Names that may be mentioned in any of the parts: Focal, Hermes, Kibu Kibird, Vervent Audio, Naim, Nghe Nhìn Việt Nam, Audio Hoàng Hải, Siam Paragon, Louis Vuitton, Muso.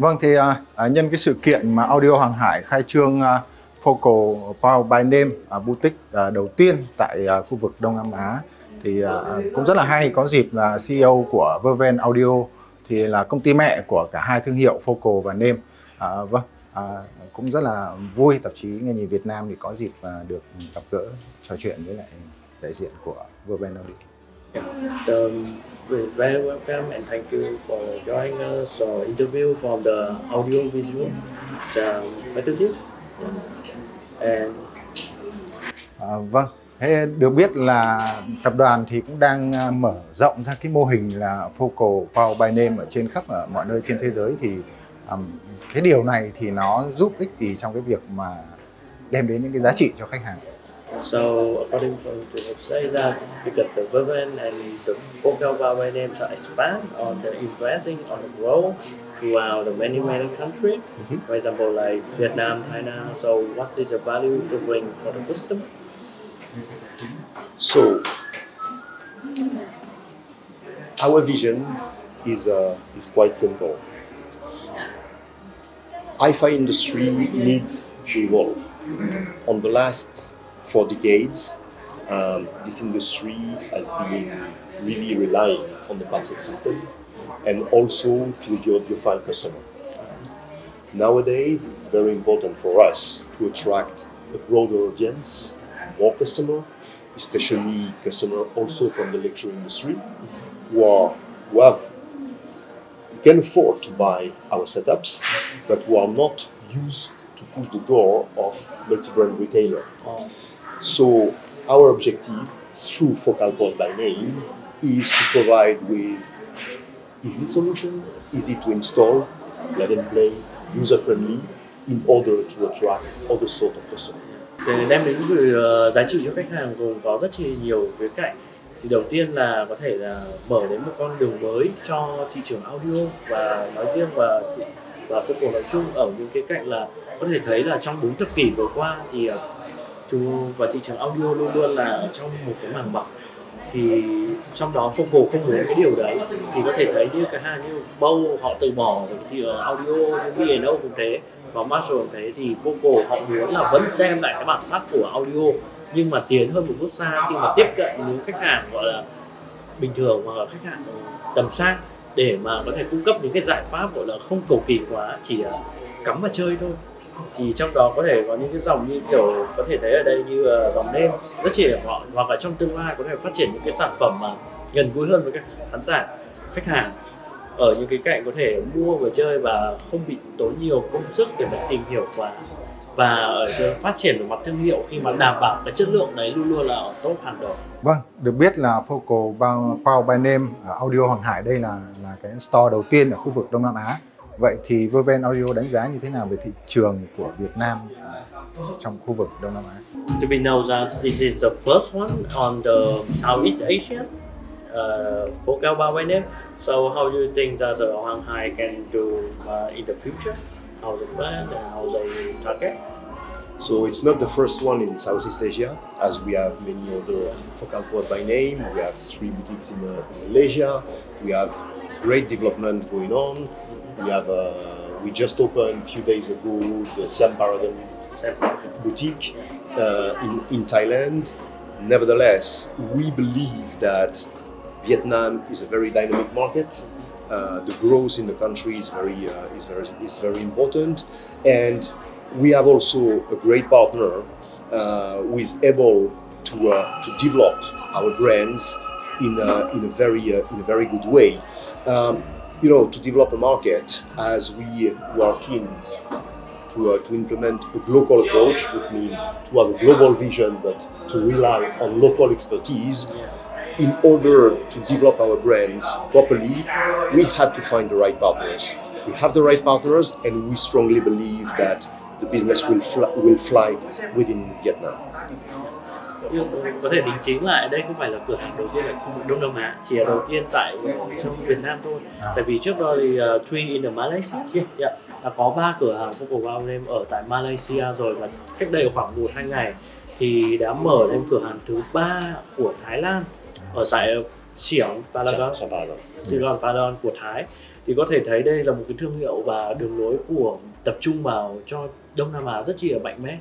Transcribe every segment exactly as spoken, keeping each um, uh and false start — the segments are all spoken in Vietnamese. Vâng, thì à, nhân cái sự kiện mà Audio Hoàng Hải khai trương à, Focal Power by Name à, boutique à, đầu tiên tại à, khu vực Đông Nam Á thì à, cũng rất là hay. Có dịp là xê e ô của Vervent Audio thì là công ty mẹ của cả hai thương hiệu Focal và Name. À, vâng, à, cũng rất là vui tạp chí Nghe Nhìn Việt Nam thì có dịp à, được gặp gỡ trò chuyện với lại đại diện của Vervent Audio. Yeah. We're very welcome and thank you for joining us for interview from the audio visual partnership. And à, vâng, thế được biết là tập đoàn thì cũng đang mở rộng ra cái mô hình là Focal Power by Name ở trên khắp ở mọi nơi trên thế giới, thì um, cái điều này thì nó giúp ích gì trong cái việc mà đem đến những cái giá trị cho khách hàng? So according to the website, that because the Vervent and the Focal Power by Name are expand on the investing on the growth throughout the many many countries. Mm-hmm. For example, like Vietnam, China. So what is the value to bring for the customer? So our vision is uh, is quite simple. Hi-fi industry needs to evolve. Mm-hmm. On the last For decades, um, this industry has been really relying on the passive system and also to the audiophile customer. Nowadays, it's very important for us to attract a broader audience, more customers, especially customers also from the lecture industry who, are, who have, can afford to buy our setups, but who are not used to push the door of multi-brand retailer. So our objective through Focal Power by Name is to provide with easy solution, easy to install, plug and play, user-friendly in order to attract other sort of customers. Để đem đến cái giá trị cho khách hàng gồm có rất nhiều khía cạnh. Thì đầu tiên là có thể là mở đến một con đường mới cho thị trường audio và nói riêng và và Focal nói chung ở những cái cạnh là có thể thấy là trong bốn thập kỷ vừa qua thì chúng và thị trường audio luôn luôn là trong một cái màng bọc, thì trong đó Focal không muốn cái điều đấy, thì có thể thấy như cái hàng như Bow họ từ bỏ rồi thì audio như bê và ô cũng thế và Marshall cũng thế, thì Focal họ muốn là vẫn đem lại cái bản sắc của audio nhưng mà tiến hơn một bước xa khi mà tiếp cận những khách hàng gọi là bình thường hoặc là khách hàng tầm xa để mà có thể cung cấp những cái giải pháp gọi là không cầu kỳ quá, chỉ cắm và chơi thôi. Thì trong đó có thể có những cái dòng như kiểu có thể thấy ở đây như uh, dòng Name rất chỉ họ, hoặc là trong tương lai có thể phát triển những cái sản phẩm mà gần gũi hơn với các khán giả khách hàng ở những cái cạnh có thể mua và chơi và không bị tốn nhiều công sức để mà tìm hiểu quá, và ở phát triển về mặt thương hiệu khi mà đảm bảo cái chất lượng đấy luôn luôn là ở top hàng đầu. Vâng, được biết là Focal Power by Name Audio Hoàng Hải đây là là cái store đầu tiên ở khu vực Đông Nam Á. Vậy thì Vervent Audio đánh giá như thế nào về thị trường của Việt Nam trong khu vực Đông Nam Á? To be known that this is the first one on the Southeast Asia uh, Focal Power by Name. So how do you think that the Hoàng Hải can do uh, in the future? How the brand and how they target? So it's not the first one in Southeast Asia, as we have many other Focal Power by Name. We have three boutiques in uh, Malaysia. We have great development going on. We have uh, we just opened a few days ago the Siam Paragon boutique uh, in, in Thailand. Nevertheless, we believe that Vietnam is a very dynamic market. Uh, the growth in the country is very uh, is very is very important, and we have also a great partner uh, who is able to uh, to develop our brands in a, in a very uh, in a very good way. Um, You know, to develop a market, as we work in to, uh, to implement a global approach, would mean to have a global vision, but to rely on local expertise. In order to develop our brands properly, we had to find the right partners. We have the right partners, and we strongly believe that the business will fly, will fly within Vietnam. Có thể đính chính là đây không phải là cửa hàng đầu tiên ở khu vực Đông Nam Á, chỉ là đầu tiên tại trong Việt Nam thôi. À. Tại vì trước đó thì uh, Three in the Malaysia, yeah. Yeah. Là có ba cửa hàng Focal Power by Name ở tại Malaysia rồi, và cách đây khoảng một hai ngày thì đã mở thêm cửa hàng thứ ba của Thái Lan ở tại Siam Paragon, Siam Paragon của Thái. Thì có thể thấy đây là một cái thương hiệu và đường lối của tập trung vào cho Đông Nam Á rất chi là mạnh mẽ.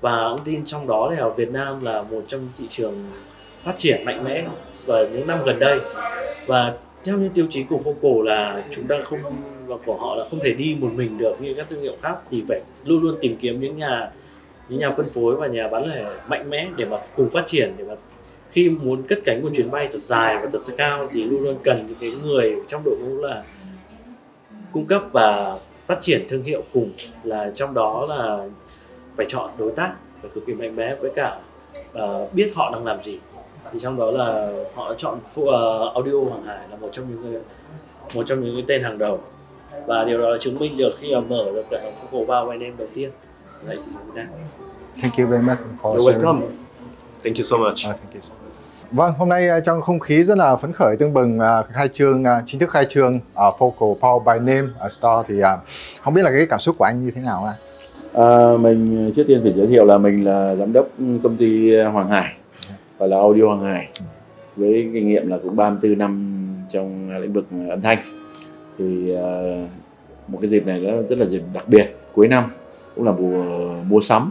Và ông tin trong đó thì Việt Nam là một trong thị trường phát triển mạnh mẽ vào những năm gần đây. Và theo những tiêu chí của Focal là chúng ta không, và của họ là không thể đi một mình được như các thương hiệu khác, thì phải luôn luôn tìm kiếm những nhà những nhà phân phối và nhà bán lẻ mạnh mẽ để mà cùng phát triển, để mà khi muốn cất cánh một chuyến bay thật dài và thật cao thì luôn luôn cần những cái người trong đội ngũ là cung cấp và phát triển thương hiệu cùng, là trong đó là phải chọn đối tác phải cực kỳ mạnh mẽ với cả uh, biết họ đang làm gì. Thì trong đó là họ chọn uh, Audio Hoàng Hải là một trong những người, một trong những cái tên hàng đầu, và điều đó là chứng minh được khi mà mở được cái Focal Wow by Name đầu tiên. Đấy, thank you very much for You're welcome. Thank you so much. Ah, thank you so much. Vâng, hôm nay trong không khí rất là phấn khởi tương bừng, khai trương chính thức khai trương ở Focal Wow by Name ở store, thì không biết là cái cảm xúc của anh như thế nào ạ? À, mình trước tiên phải giới thiệu là mình là giám đốc công ty Hoàng Hải, gọi là Audio Hoàng Hải, với kinh nghiệm là cũng ba mươi tư năm trong lĩnh vực âm thanh. Thì một cái dịp này đó rất là dịp đặc biệt, cuối năm cũng là mùa mua sắm,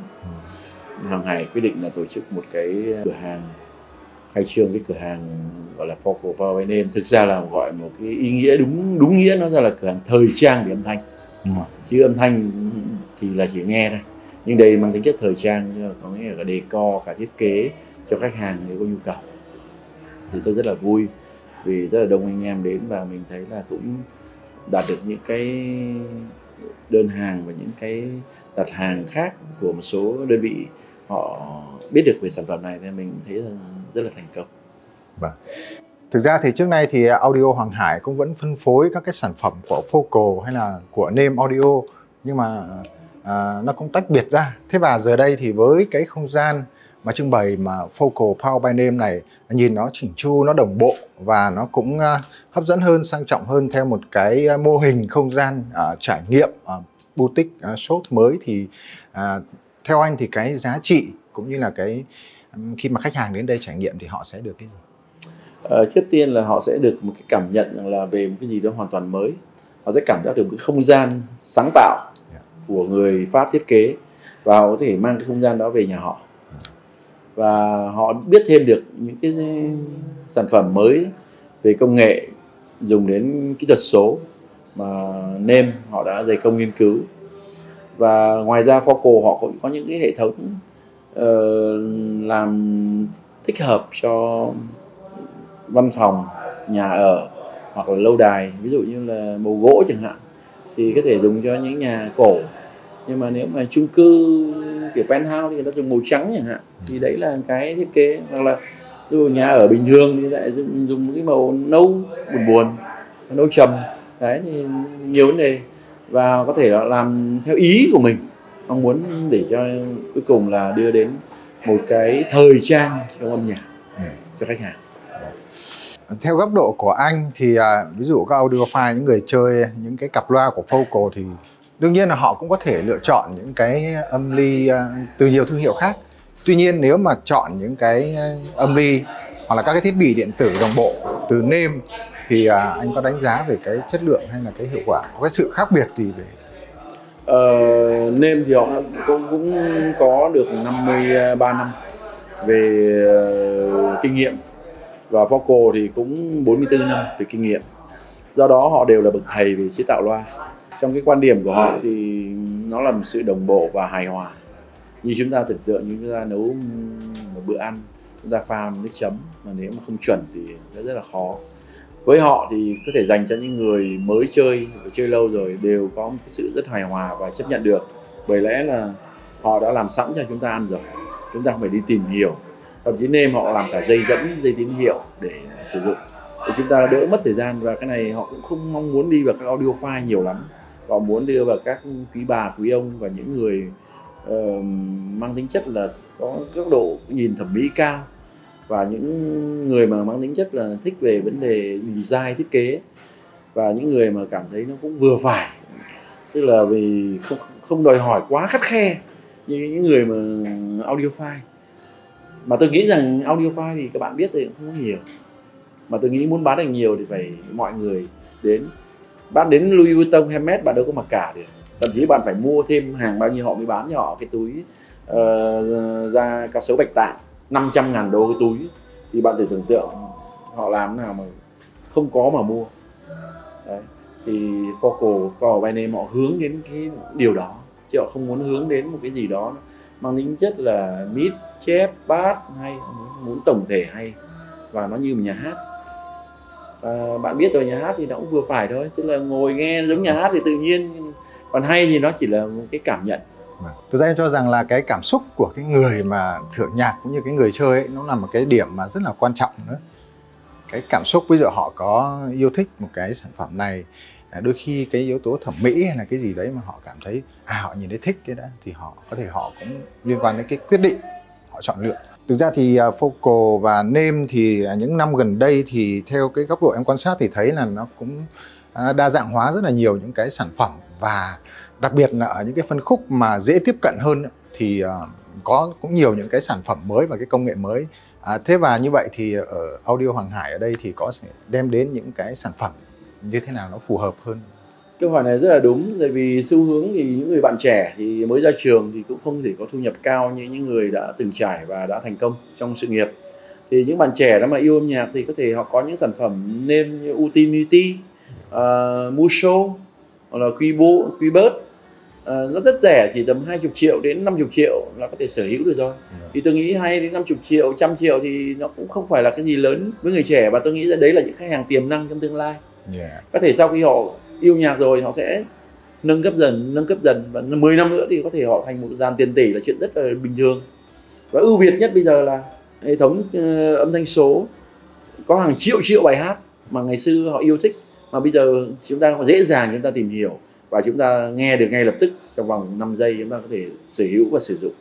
Hoàng Hải quyết định là tổ chức một cái cửa hàng, khai trương cái cửa hàng gọi là Focal Wow by Name. Thực ra là gọi một cái ý nghĩa đúng đúng nghĩa nó ra là cửa hàng thời trang về âm thanh, chứ âm thanh thì là chỉ nghe thôi, nhưng đây mang tính chất thời trang, có nghĩa là cả decor, cả thiết kế cho khách hàng nếu có nhu cầu. Thì tôi rất là vui vì rất là đông anh em đến, và mình thấy là cũng đạt được những cái đơn hàng và những cái đặt hàng khác của một số đơn vị họ biết được về sản phẩm này, nên mình thấy là rất là thành công. Vâng. Thực ra thì trước nay thì Audio Hoàng Hải cũng vẫn phân phối các cái sản phẩm của Focal hay là của Naim Audio, nhưng mà à, nó cũng tách biệt ra. Thế và giờ đây thì với cái không gian mà trưng bày mà Focal Wow by Name này, nhìn nó chỉnh chu, nó đồng bộ và nó cũng hấp dẫn hơn, sang trọng hơn theo một cái mô hình không gian uh, trải nghiệm uh, boutique uh, shop mới. Thì uh, theo anh thì cái giá trị cũng như là cái um, khi mà khách hàng đến đây trải nghiệm thì họ sẽ được cái gì? À, trước tiên là họ sẽ được một cái cảm nhận rằng là về một cái gì đó hoàn toàn mới. Họ sẽ cảm giác được cái không gian sáng tạo của người Pháp thiết kế, và họ có thể mang cái không gian đó về nhà họ, và họ biết thêm được những cái sản phẩm mới về công nghệ dùng đến kỹ thuật số mà Naim họ đã dày công nghiên cứu. Và ngoài ra Focal họ cũng có những cái hệ thống uh, làm thích hợp cho văn phòng, nhà ở hoặc là lâu đài, ví dụ như là màu gỗ chẳng hạn thì có thể dùng cho những nhà cổ. Nhưng mà nếu mà chung cư kiểu penthouse thì người ta dùng màu trắng chẳng hạn, thì đấy là cái thiết kế. Hoặc là dù nhà ở bình thường thì lại dùng, dùng cái màu nâu buồn buồn, nâu trầm. Đấy thì nhiều vấn đề, và có thể là làm theo ý của mình, mong muốn để cho cuối cùng là đưa đến một cái thời trang trong âm nhạc cho khách hàng. Theo góc độ của anh thì ví dụ các audiophile, những người chơi những cái cặp loa của Focal thì đương nhiên là họ cũng có thể lựa chọn những cái âm ly từ nhiều thương hiệu khác. Tuy nhiên nếu mà chọn những cái âm ly hoặc là các cái thiết bị điện tử đồng bộ từ Naim thì anh có đánh giá về cái chất lượng hay là cái hiệu quả, có cái sự khác biệt gì về? Ờ, Naim thì họ cũng, cũng có được năm mươi ba năm về kinh nghiệm, và Focal thì cũng bốn mươi tư năm về kinh nghiệm. Do đó họ đều là bậc thầy về chế tạo loa. Trong cái quan điểm của họ thì nó là một sự đồng bộ và hài hòa. Như chúng ta tưởng tượng, như chúng ta nấu một bữa ăn, chúng ta pha nước chấm, mà nếu mà không chuẩn thì nó rất là khó. Với họ thì có thể dành cho những người mới chơi, chơi lâu rồi, đều có một cái sự rất hài hòa và chấp nhận được. Bởi lẽ là họ đã làm sẵn cho chúng ta ăn rồi, chúng ta không phải đi tìm hiểu. Thậm chí Naim họ làm cả dây dẫn, dây tín hiệu để sử dụng, để chúng ta đỡ mất thời gian. Và cái này họ cũng không mong muốn đi vào các audio file nhiều lắm. Họ muốn đưa vào các quý bà, quý ông và những người uh, mang tính chất là có góc độ nhìn thẩm mỹ cao, và những người mà mang tính chất là thích về vấn đề design thiết kế, và những người mà cảm thấy nó cũng vừa phải, tức là vì không, không đòi hỏi quá khắt khe như những người mà audiophile. Mà tôi nghĩ rằng audiophile thì các bạn biết thì cũng không có nhiều, mà tôi nghĩ muốn bán được nhiều thì phải mọi người đến Bạn đến Louis Vuitton, Hermes bạn đâu có mặc cả được. Thậm chí bạn phải mua thêm hàng bao nhiêu họ mới bán cho họ cái túi uh, da cá sấu bạch tạng năm trăm ngàn đô cái túi. Thì bạn thử tưởng tượng họ làm nào mà không có mà mua. Đấy. Thì Focal, Focal by Name họ hướng đến cái điều đó, chứ họ không muốn hướng đến một cái gì đó mang tính chất là mít, chép, bát hay, muốn tổng thể hay. Và nó như một nhà hát. À, bạn biết rồi, nhà hát thì nó cũng vừa phải thôi, tức là ngồi nghe giống nhà hát thì tự nhiên, còn hay thì nó chỉ là một cái cảm nhận. Thực ra em cho rằng là cái cảm xúc của cái người mà thưởng nhạc cũng như cái người chơi ấy, nó là một cái điểm mà rất là quan trọng nữa. Cái cảm xúc, bây giờ họ có yêu thích một cái sản phẩm này, đôi khi cái yếu tố thẩm mỹ hay là cái gì đấy mà họ cảm thấy à họ nhìn thấy thích cái đã, thì họ có thể họ cũng liên quan đến cái quyết định họ chọn lựa. Thực ra thì Focal và Naim thì những năm gần đây thì theo cái góc độ em quan sát thì thấy là nó cũng đa dạng hóa rất là nhiều những cái sản phẩm, và đặc biệt là ở những cái phân khúc mà dễ tiếp cận hơn thì có cũng nhiều những cái sản phẩm mới và cái công nghệ mới. À, thế và như vậy thì ở Audio Hoàng Hải ở đây thì có thể đem đến những cái sản phẩm như thế nào nó phù hợp hơn? Câu hỏi này rất là đúng, tại vì xu hướng thì những người bạn trẻ thì mới ra trường thì cũng không thể có thu nhập cao như những người đã từng trải và đã thành công trong sự nghiệp. Thì những bạn trẻ đó mà yêu âm nhạc thì có thể họ có những sản phẩm nêm như Utility, uh, Muso hoặc là Kibu Kibird. Uh, nó rất rẻ, chỉ tầm hai mươi triệu đến năm mươi triệu là có thể sở hữu được rồi. Ừ. Thì tôi nghĩ hay đến năm mươi triệu, một trăm triệu thì nó cũng không phải là cái gì lớn với người trẻ, và tôi nghĩ là đấy là những khách hàng tiềm năng trong tương lai. Yeah. Có thể sau khi họ yêu nhạc rồi họ sẽ nâng cấp dần, nâng cấp dần và mười năm nữa thì có thể họ thành một dàn tiền tỷ là chuyện rất là bình thường. Và ưu việt nhất bây giờ là hệ thống uh, âm thanh số có hàng triệu triệu bài hát mà ngày xưa họ yêu thích, mà bây giờ chúng ta dễ dàng chúng ta tìm hiểu. Và chúng ta nghe được ngay lập tức, trong vòng năm giây chúng ta có thể sở hữu và sử dụng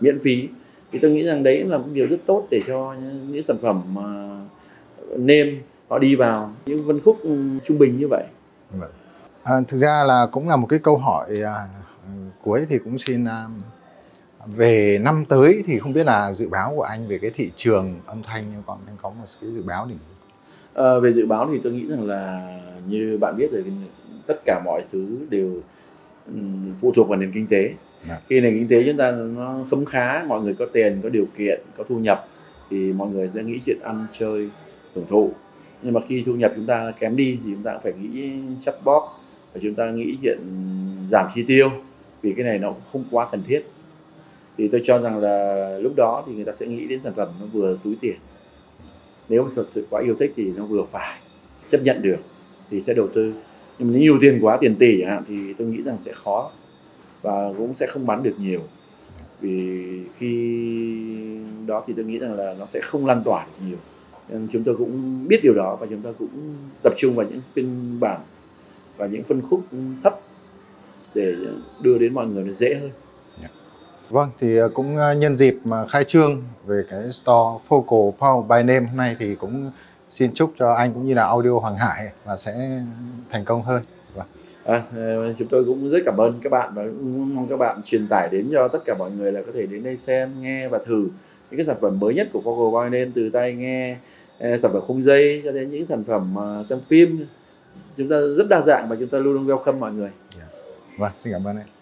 miễn phí. Thì tôi nghĩ rằng đấy là một điều rất tốt để cho những sản phẩm uh, Naim họ đi vào những phân khúc trung bình như vậy. À, thực ra là cũng là một cái câu hỏi uh, cuối thì cũng xin uh, về năm tới thì không biết là dự báo của anh về cái thị trường âm thanh, nhưng còn anh có một cái dự báo thì... À, về dự báo thì tôi nghĩ rằng là như bạn biết rồi, tất cả mọi thứ đều um, phụ thuộc vào nền kinh tế. Đã. Khi nền kinh tế chúng ta nó khấm khá, mọi người có tiền, có điều kiện, có thu nhập thì mọi người sẽ nghĩ chuyện ăn, chơi, hưởng thụ. Nhưng mà khi thu nhập chúng ta kém đi thì chúng ta phải nghĩ chắt bóp, và chúng ta nghĩ chuyện giảm chi tiêu, vì cái này nó cũng không quá cần thiết. Thì tôi cho rằng là lúc đó thì người ta sẽ nghĩ đến sản phẩm nó vừa túi tiền. Nếu mà thật sự quá yêu thích thì nó vừa phải, chấp nhận được thì sẽ đầu tư. Nhưng mà nếu nhiều tiền quá, tiền tỷ chẳng hạn, thì tôi nghĩ rằng sẽ khó và cũng sẽ không bán được nhiều. Vì khi đó thì tôi nghĩ rằng là nó sẽ không lan tỏa được nhiều. Nhưng chúng tôi cũng biết điều đó và chúng ta cũng tập trung vào những phiên bản và những phân khúc thấp để đưa đến mọi người nó dễ hơn. Vâng, thì cũng nhân dịp mà khai trương về cái store Focal Power by Naim hôm nay thì cũng xin chúc cho anh cũng như là Audio Hoàng Hải và sẽ thành công hơn. Vâng. À, chúng tôi cũng rất cảm ơn các bạn và mong các bạn truyền tải đến cho tất cả mọi người là có thể đến đây xem, nghe và thử những cái sản phẩm mới nhất của Focal by Naim, từ tai nghe, sản phẩm không dây cho đến những sản phẩm xem phim. Chúng ta rất đa dạng và chúng ta luôn luôn welcome mọi người. Yeah. Vâng, xin cảm ơn anh.